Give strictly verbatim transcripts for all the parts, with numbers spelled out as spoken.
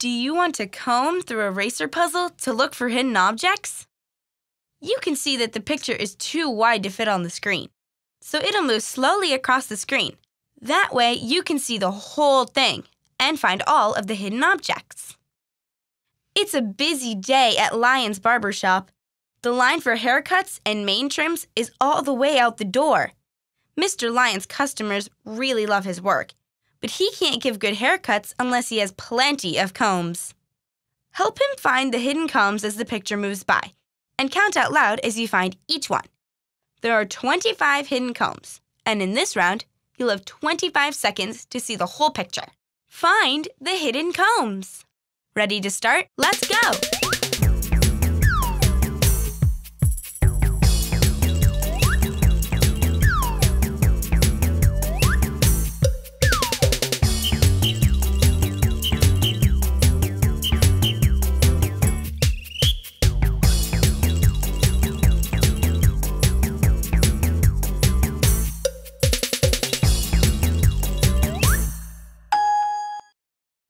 Do you want to comb through a eraser puzzle to look for hidden objects? You can see that the picture is too wide to fit on the screen, so it'll move slowly across the screen. That way, you can see the whole thing and find all of the hidden objects. It's a busy day at Lion's Barbershop. The line for haircuts and mane trims is all the way out the door. Mister Lion's customers really love his work, but he can't give good haircuts unless he has plenty of combs. Help him find the hidden combs as the picture moves by, and count out loud as you find each one. There are twenty-five hidden combs, and in this round, you'll have twenty-five seconds to see the whole picture. Find the hidden combs. Ready to start? Let's go!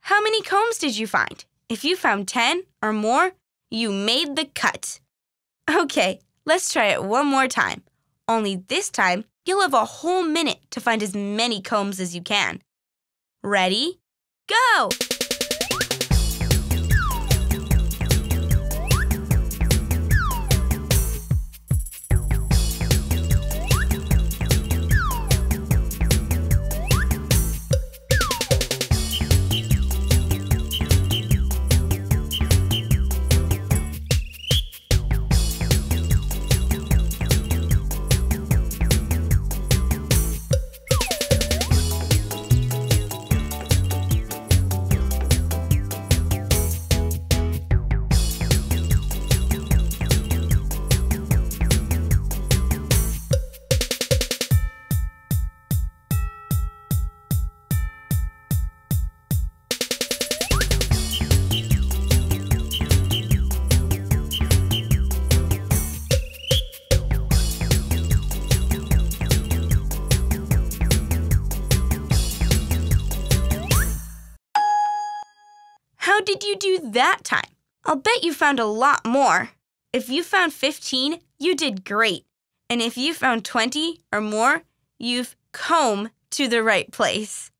How many combs did you find? If you found ten or more, you made the cut. Okay, let's try it one more time. Only this time, you'll have a whole minute to find as many combs as you can. Ready? Go! How did you do that time? I'll bet you found a lot more. If you found fifteen, you did great. And if you found twenty or more, you've combed to the right place.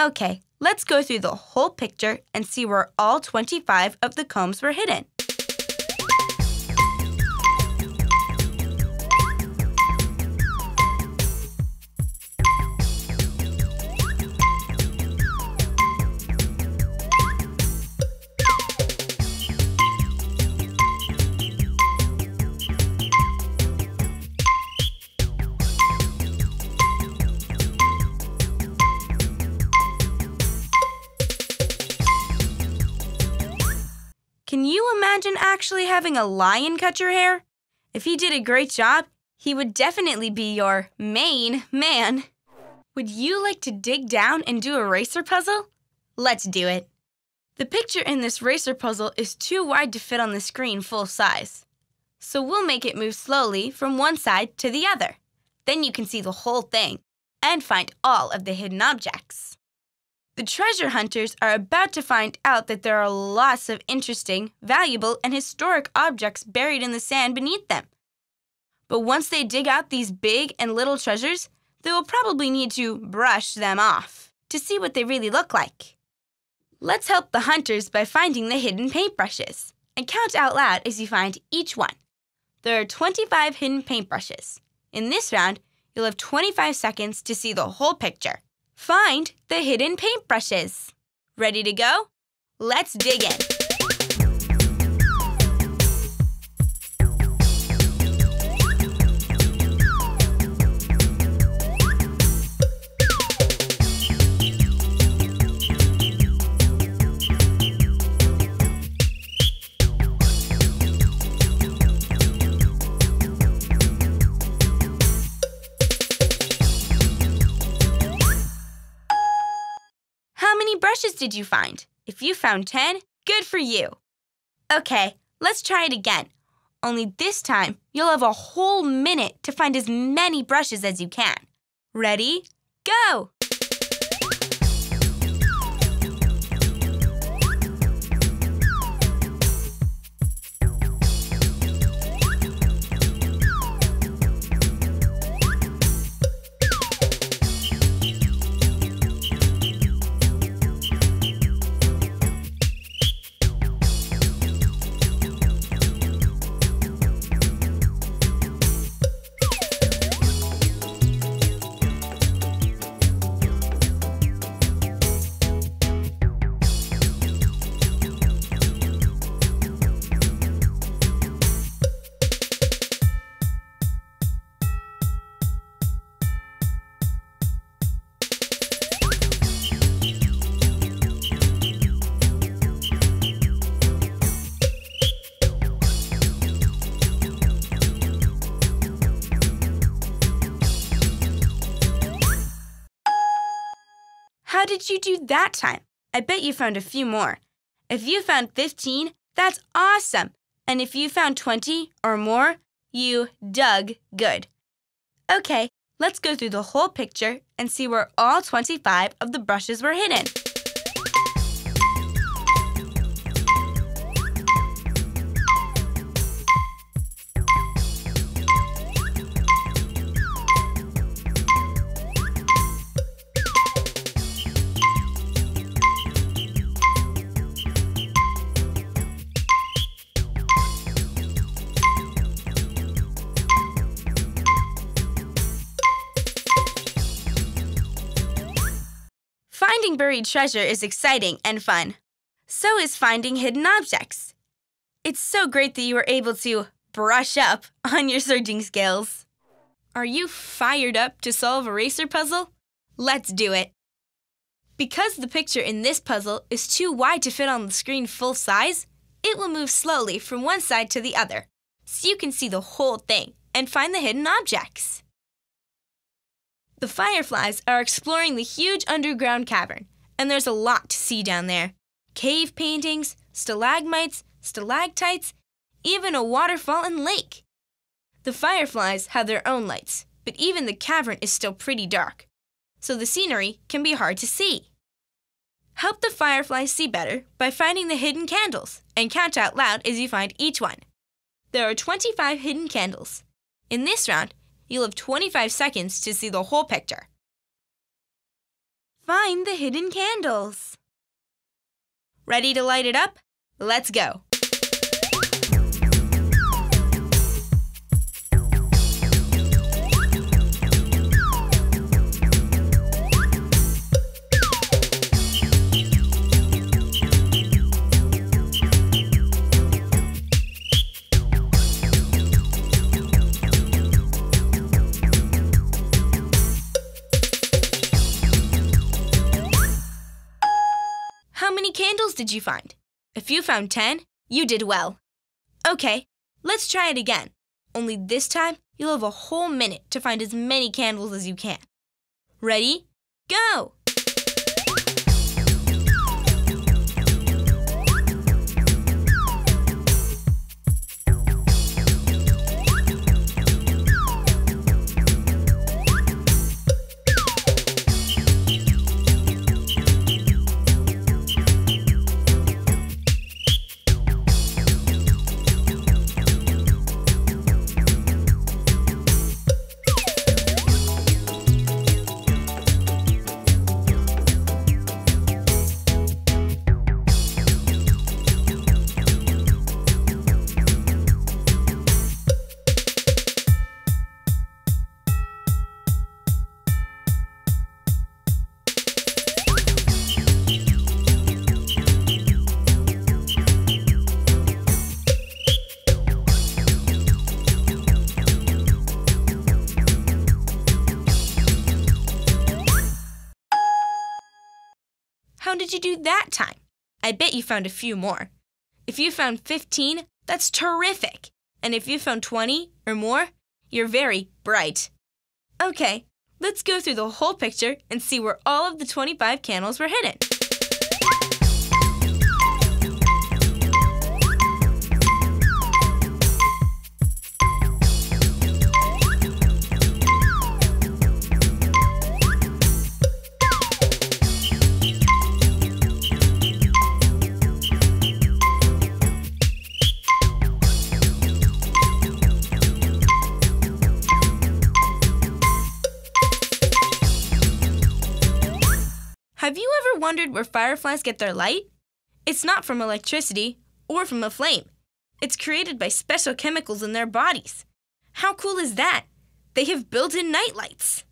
Okay, let's go through the whole picture and see where all twenty-five of the combs were hidden. Can you imagine actually having a lion cut your hair? If he did a great job, he would definitely be your main man. Would you like to dig down and do a eraser puzzle? Let's do it. The picture in this eraser puzzle is too wide to fit on the screen full size. So we'll make it move slowly from one side to the other. Then you can see the whole thing and find all of the hidden objects. The treasure hunters are about to find out that there are lots of interesting, valuable, and historic objects buried in the sand beneath them. But once they dig out these big and little treasures, they will probably need to brush them off to see what they really look like. Let's help the hunters by finding the hidden paintbrushes and count out loud as you find each one. There are twenty-five hidden paintbrushes. In this round, you'll have twenty-five seconds to see the whole picture. Find the hidden paintbrushes. Ready to go? Let's dig in. Brushes did you find? If you found ten, good for you. Okay, let's try it again. Only this time, you'll have a whole minute to find as many brushes as you can. Ready? Go! How did you do that time? I bet you found a few more. If you found fifteen, that's awesome. And if you found twenty or more, you dug good. Okay, let's go through the whole picture and see where all twenty-five of the brushes were hidden. Finding buried treasure is exciting and fun. So is finding hidden objects. It's so great that you were able to brush up on your searching skills. Are you fired up to solve a racer puzzle? Let's do it. Because the picture in this puzzle is too wide to fit on the screen full size, it will move slowly from one side to the other, so you can see the whole thing and find the hidden objects. The fireflies are exploring the huge underground cavern, and there's a lot to see down there. Cave paintings, stalagmites, stalactites, even a waterfall and lake. The fireflies have their own lights, but even the cavern is still pretty dark, so the scenery can be hard to see. Help the fireflies see better by finding the hidden candles and count out loud as you find each one. There are twenty-five hidden candles. In this round, you'll have twenty-five seconds to see the whole picture. Find the hidden candles. Ready to light it up? Let's go. Candles did you find? If you found ten, you did well. Okay, let's try it again. Only this time, you'll have a whole minute to find as many candles as you can. Ready? Go! How did you do that time? I bet you found a few more. If you found fifteen, that's terrific. And if you found twenty or more, you're very bright. Okay, let's go through the whole picture and see where all of the twenty-five candles were hidden. Have you ever wondered where fireflies get their light? It's not from electricity or from a flame. It's created by special chemicals in their bodies. How cool is that? They have built-in nightlights.